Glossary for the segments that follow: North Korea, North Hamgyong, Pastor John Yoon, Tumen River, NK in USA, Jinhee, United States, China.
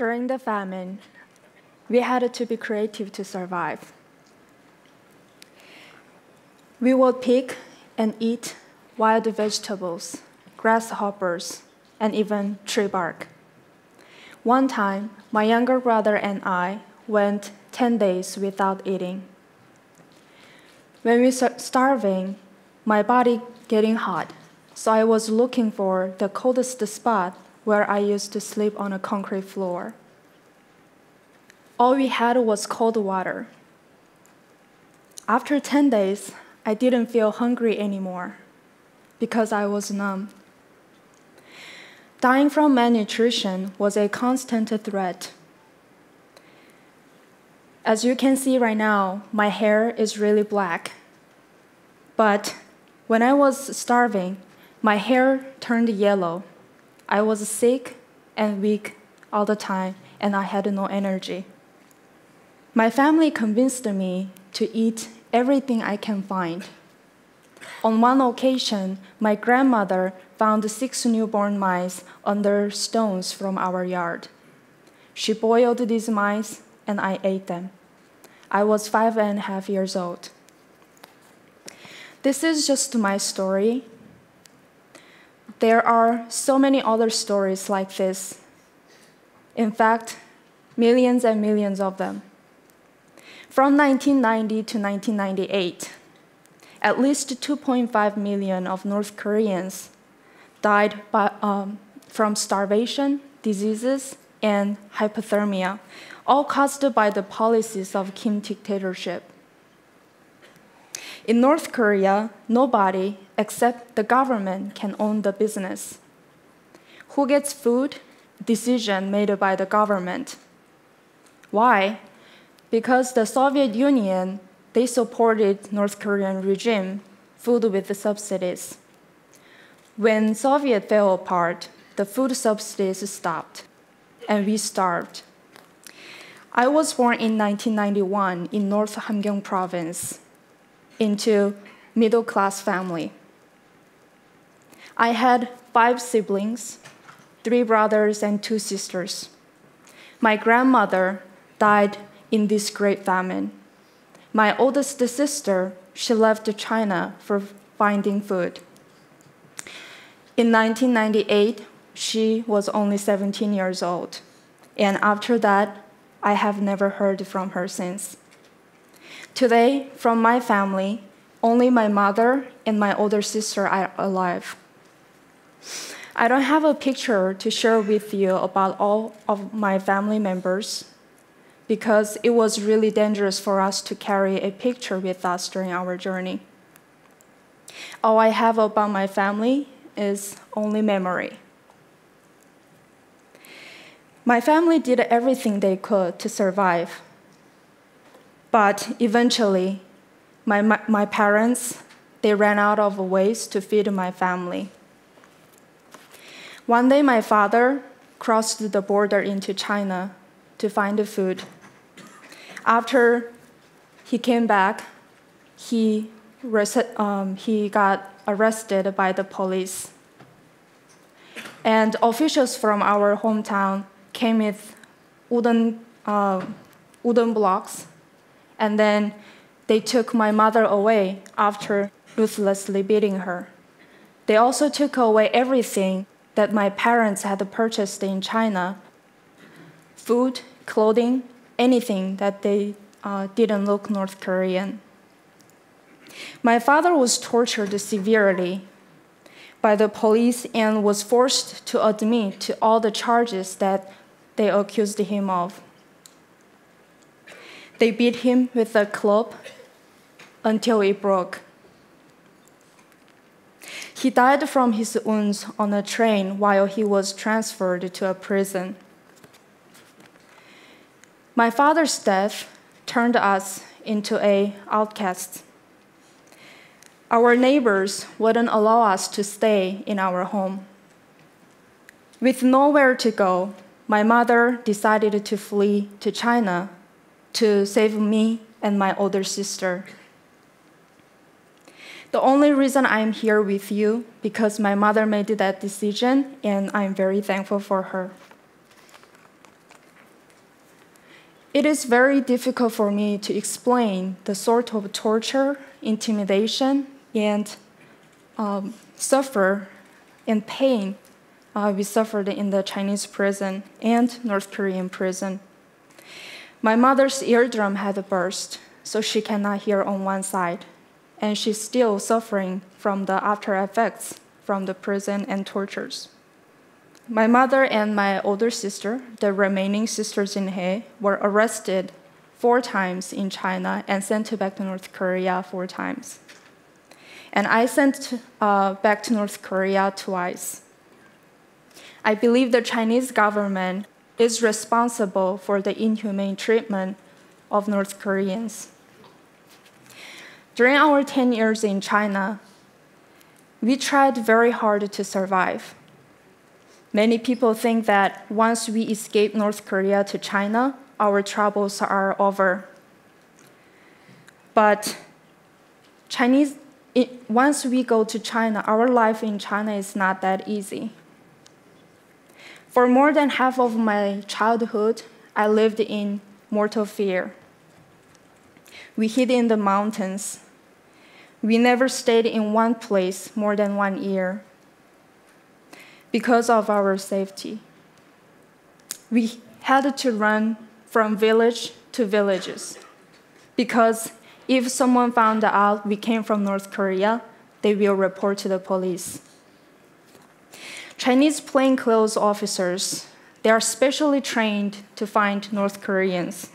During the famine, we had to be creative to survive. We would pick and eat wild vegetables, grasshoppers, and even tree bark. One time, my younger brother and I went 10 days without eating. When we were starving, my body getting hot, so I was looking for the coldest spot where I used to sleep on a concrete floor. All we had was cold water. After 10 days, I didn't feel hungry anymore because I was numb. Dying from malnutrition was a constant threat. As you can see right now, my hair is really black. But when I was starving, my hair turned yellow. I was sick and weak all the time, and I had no energy. My family convinced me to eat everything I can find. On one occasion, my grandmother found 6 newborn mice under stones from our yard. She boiled these mice, and I ate them. I was 5.5 years old. This is just my story. There are so many other stories like this. In fact, millions and millions of them. From 1990 to 1998, at least 2.5 million of North Koreans died from starvation, diseases, and hypothermia, all caused by the policies of Kim dictatorship. In North Korea, nobody except the government can own the business. Who gets food? Decision made by the government. Why? Because the Soviet Union, they supported North Korean regime, food with the subsidies. When Soviet fell apart, the food subsidies stopped, and we starved. I was born in 1991 in North Hamgyong province, into middle-class family. I had 5 siblings, 3 brothers and 2 sisters. My grandmother died in this great famine. My oldest sister, she left China for finding food. In 1998, she was only 17 years old. And after that, I have never heard from her since. Today, from my family, only my mother and my older sister are alive. I don't have a picture to share with you about all of my family members, because it was really dangerous for us to carry a picture with us during our journey. All I have about my family is only memory. My family did everything they could to survive, but eventually, my parents, they ran out of ways to feed my family. One day, my father crossed the border into China to find food. After he came back, he got arrested by the police. And officials from our hometown came with wooden blocks, and then they took my mother away after ruthlessly beating her. They also took away everything that my parents had purchased in China, food, clothing, anything that they didn't look North Korean. My father was tortured severely by the police and was forced to admit to all the charges that they accused him of. They beat him with a club until it broke. He died from his wounds on a train while he was transferred to a prison. My father's death turned us into an outcast. Our neighbors wouldn't allow us to stay in our home. With nowhere to go, my mother decided to flee to China to save me and my older sister. The only reason I'm here with you because my mother made that decision, and I'm very thankful for her. It is very difficult for me to explain the sort of torture, intimidation, and suffer and pain we suffered in the Chinese prison and North Korean prison. My mother's eardrum had burst, so she cannot hear on one side, and she's still suffering from the after effects from the prison and tortures. My mother and my older sister, the remaining sister Jinhee, were arrested 4 times in China and sent back to North Korea 4 times. And I sent back to North Korea 2 times. I believe the Chinese government is responsible for the inhumane treatment of North Koreans. During our 10 years in China, we tried very hard to survive. Many people think that once we escape North Korea to China, our troubles are over. But once we go to China, our life in China is not that easy. For more than half of my childhood, I lived in mortal fear. We hid in the mountains. We never stayed in one place more than 1 year because of our safety. We had to run from village to villages because if someone found out we came from North Korea, they will report to the police. Chinese plainclothes officers, they are specially trained to find North Koreans.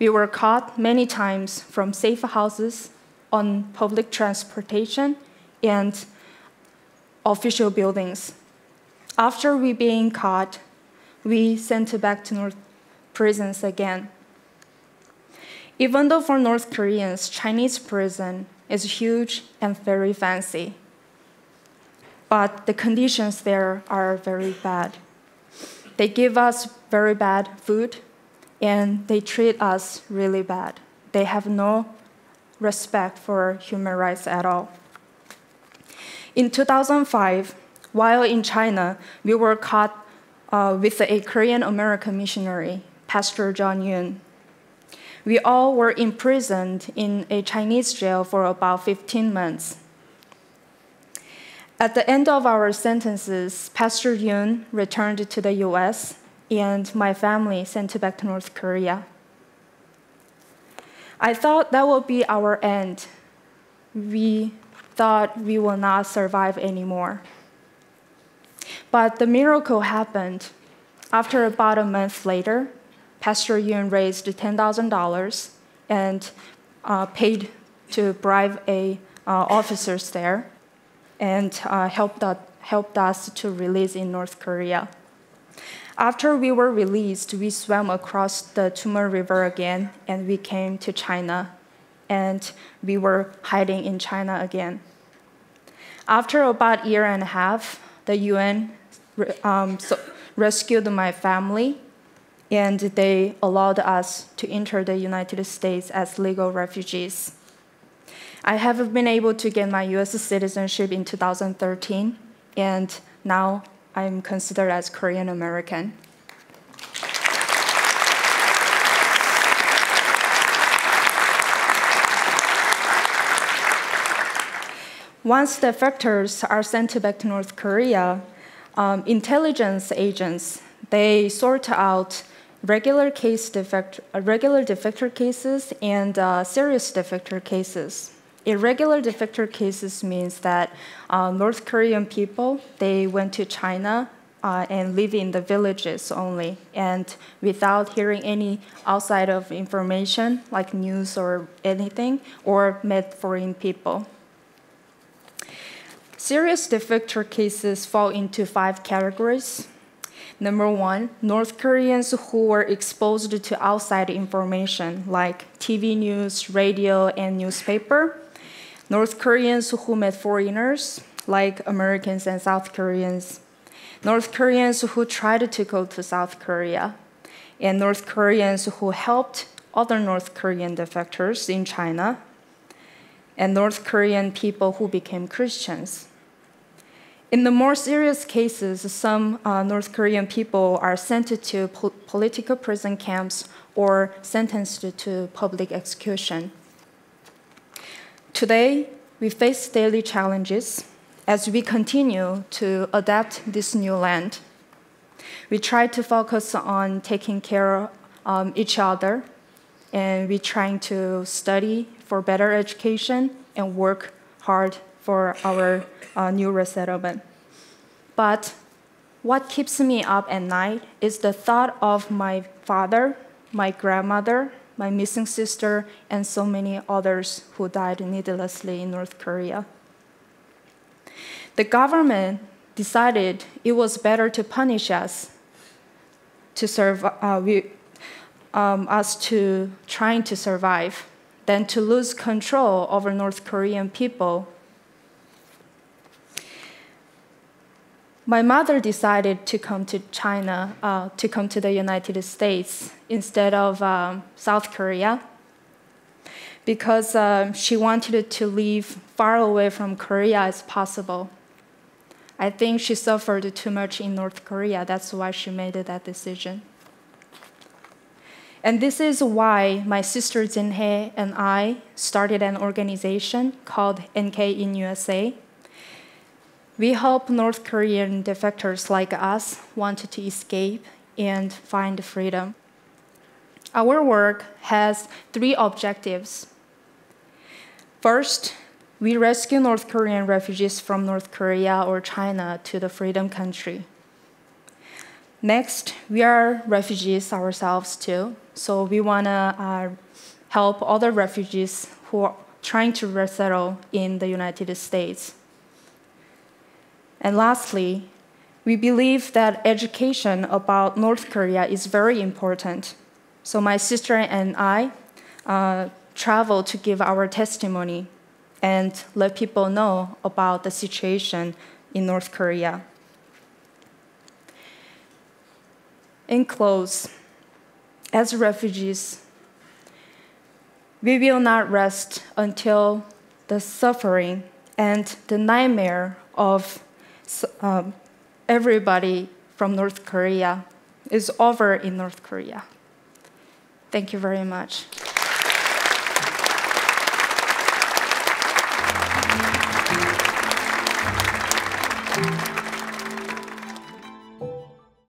We were caught many times from safe houses, on public transportation, and official buildings. After we being caught, we sent back to North prisons again. Even though for North Koreans, Chinese prison is huge and very fancy, but the conditions there are very bad. They give us very bad food, and they treat us really bad. They have no respect for human rights at all. In 2005, while in China, we were caught with a Korean-American missionary, Pastor John Yoon. We all were imprisoned in a Chinese jail for about 15 months. At the end of our sentences, Pastor Yoon returned to the US, and my family sent back to North Korea. I thought that would be our end. We thought we will not survive anymore. But the miracle happened. After about a month later, Pastor Yoon raised $10,000 and paid to bribe officers there and helped us to release in North Korea. After we were released, we swam across the Tumen River again, and we came to China, and we were hiding in China again. After about 1.5 years, the UN rescued my family, and they allowed us to enter the United States as legal refugees. I have been able to get my US citizenship in 2013, and now I'm considered as Korean American. Once the defectors are sent back to North Korea, intelligence agents, they sort out regular defector cases and serious defector cases. Irregular defector cases means that North Korean people, they went to China and live in the villages only, and without hearing any outside of information, like news or anything, or met foreign people. Serious defector cases fall into 5 categories. Number 1, North Koreans who were exposed to outside information, like TV news, radio, and newspaper. North Koreans who met foreigners, like Americans and South Koreans. North Koreans who tried to go to South Korea. And North Koreans who helped other North Korean defectors in China. And North Korean people who became Christians. In the more serious cases, some North Korean people are sent to political prison camps or sentenced to public execution. Today, we face daily challenges as we continue to adapt this new land. We try to focus on taking care of each other, and we're trying to study for better education and work hard for our new resettlement. But what keeps me up at night is the thought of my father, my grandmother, my missing sister, and so many others who died needlessly in North Korea. The government decided it was better to punish us, to serve us to trying to survive, than to lose control over North Korean people. My mother decided to come to China, to come to the United States instead of South Korea, because she wanted to live far away from Korea as possible. I think she suffered too much in North Korea. That's why she made that decision. And this is why my sister Jinhee and I started an organization called NK in USA. We hope North Korean defectors like us wanted to escape and find freedom. Our work has three objectives. First, we rescue North Korean refugees from North Korea or China to the freedom country. Next, we are refugees ourselves too, so we want to help other refugees who are trying to resettle in the United States. And lastly, we believe that education about North Korea is very important. So my sister and I travel to give our testimony and let people know about the situation in North Korea. In close, as refugees, we will not rest until the suffering and the nightmare of everybody from North Korea is over in North Korea. Thank you very much.